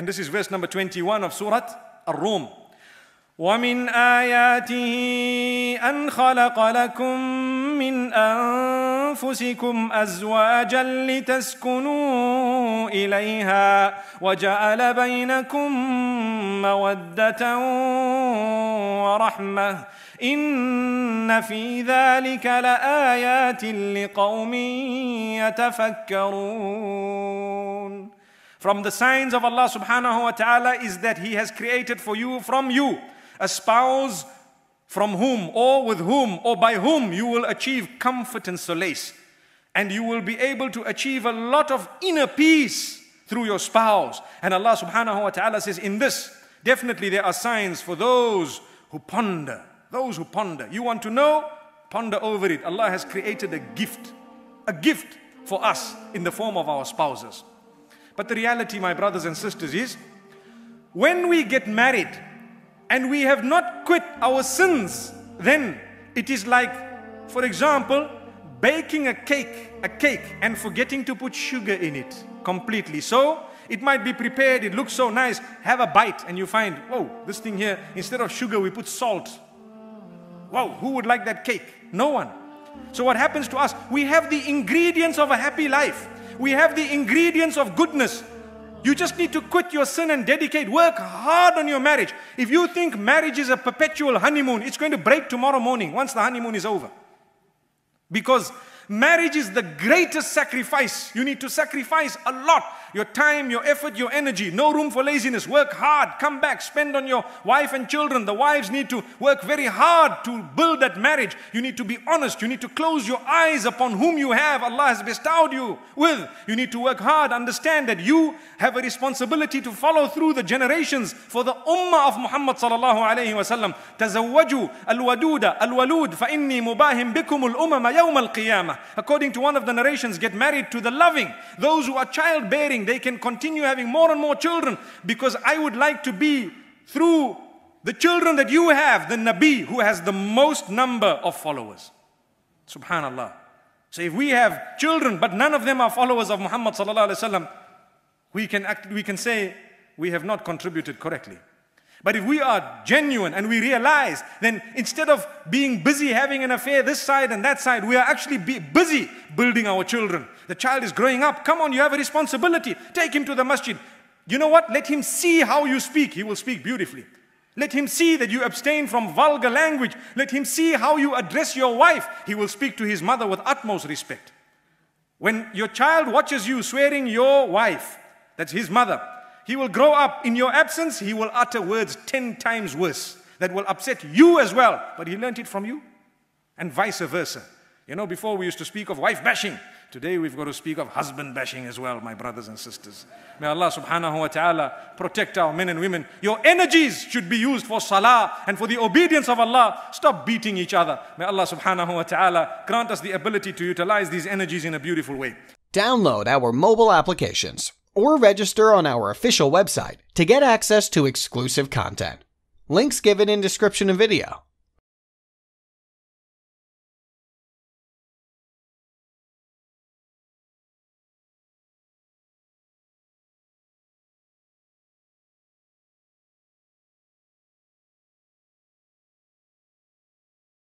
And this is verse number 21 of Surah Al-Rum. وَمِنْ آيَاتِهِ أَنْ خَلَقَ لَكُمْ مِنْ أَنفُسِكُمْ أَزْوَاجًا لِتَسْكُنُوا إِلَيْهَا وَجَعَلَ بَيْنَكُمْ مَوَدَّةً وَرَحْمَةً إِنَّ فِي ذَلِكَ لَآيَاتٍ لِقَوْمٍ يَتَفَكَّرُونَ. From the signs of Allah subhanahu wa ta'ala is that He has created for you, from you, a spouse from whom or with whom or by whom you will achieve comfort and solace. And you will be able to achieve a lot of inner peace through your spouse. And Allah subhanahu wa ta'ala says in this, definitely there are signs for those who ponder. Those who ponder. You want to know? Ponder over it. Allah has created a gift for us in the form of our spouses. But the reality, my brothers and sisters, is when we get married and we have not quit our sins, then it is like, for example, baking a cake and forgetting to put sugar in it completely. So it might be prepared, it looks so nice, have a bite and you find, whoa, this thing here, instead of sugar we put salt. Wow, who would like that cake? No one. So what happens to us? We have the ingredients of a happy life. We have the ingredients of goodness. You just need to quit your sin and dedicate, work hard on your marriage. If you think marriage is a perpetual honeymoon, it's going to break tomorrow morning once the honeymoon is over. Because marriage is the greatest sacrifice. You need to sacrifice a lot. Your time, your effort, your energy. No room for laziness. Work hard. Come back. Spend on your wife and children. The wives need to work very hard to build that marriage. You need to be honest. You need to close your eyes upon whom you have. Allah has bestowed you with. You need to work hard. Understand that you have a responsibility to follow through the generations for the ummah of Muhammad sallallahu alayhi wa sallam. تَزَوَّجُوا الْوَدُودَ الْوَلُودَ فَإِنِّي مُبَاهِمْ بِكُمُ الْأُمَمَ يَوْمَ الْقِيَامَةِ. According to one of the narrations, get married to the loving. Those who are childbearing, they can continue having more and more children, because I would like to be through the children that you have, the Nabi who has the most number of followers. Subhanallah. So if we have children but none of them are followers of Muhammad sallallahu alaihi wasallam, we can say we have not contributed correctly. But if we are genuine and we realize, then instead of being busy having an affair this side and that side, we are actually busy building our children. The child is growing up. Come on, you have a responsibility. Take him to the masjid. You know what? Let him see how you speak. He will speak beautifully. Let him see that you abstain from vulgar language. Let him see how you address your wife. He will speak to his mother with utmost respect. When your child watches you swearing your wife, that's his mother, he will grow up. In your absence, he will utter words 10 times worse that will upset you as well. But he learnt it from you, and vice versa. You know, before we used to speak of wife bashing. Today we've got to speak of husband bashing as well, my brothers and sisters. May Allah subhanahu wa ta'ala protect our men and women. Your energies should be used for salah and for the obedience of Allah. Stop beating each other. May Allah subhanahu wa ta'ala grant us the ability to utilize these energies in a beautiful way. Download our mobile applications or register on our official website to get access to exclusive content. Links given in description of video.